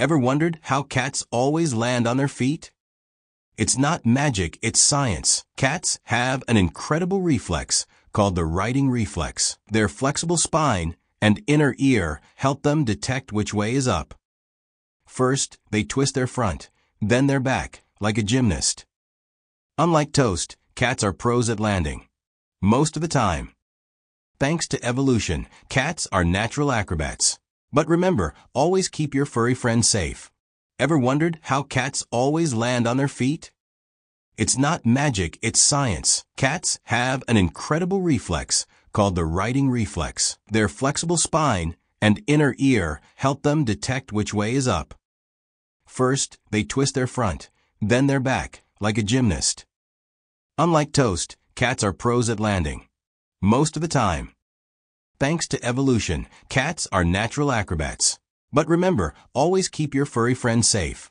Ever wondered how cats always land on their feet? It's not magic, it's science. Cats have an incredible reflex called the riding reflex. Their flexible spine and inner ear help them detect which way is up. First, they twist their front, then their back, like a gymnast. Unlike toast, cats are pros at landing. Most of the time. Thanks to evolution, cats are natural acrobats. But remember, always keep your furry friends safe. Ever wondered how cats always land on their feet? It's not magic, it's science. Cats have an incredible reflex called the riding reflex. Their flexible spine and inner ear help them detect which way is up. First, they twist their front, then their back, like a gymnast. Unlike toast, cats are pros at landing. Most of the time. Thanks to evolution, cats are natural acrobats. But remember, always keep your furry friends safe.